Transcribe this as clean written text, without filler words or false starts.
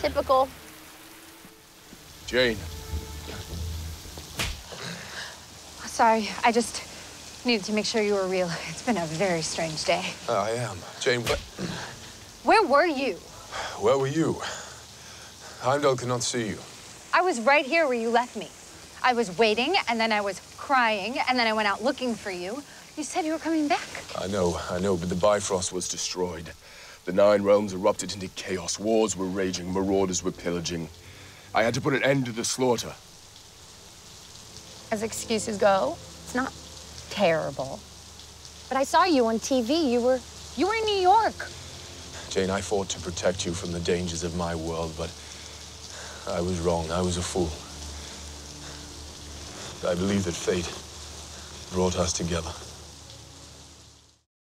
Typical. Jane. Sorry, I just needed to make sure you were real. It's been a very strange day. I am. Jane, what? Where were you? Where were you? Heimdall could not see you. I was right here where you left me. I was waiting, and then I was crying, and then I went out looking for you. You said you were coming back. I know, but the Bifrost was destroyed. The Nine Realms erupted into chaos. Wars were raging, marauders were pillaging. I had to put an end to the slaughter. As excuses go, it's not terrible. But I saw you on TV. You were in New York. Jane, I fought to protect you from the dangers of my world, but I was wrong. I was a fool. I believe that fate brought us together.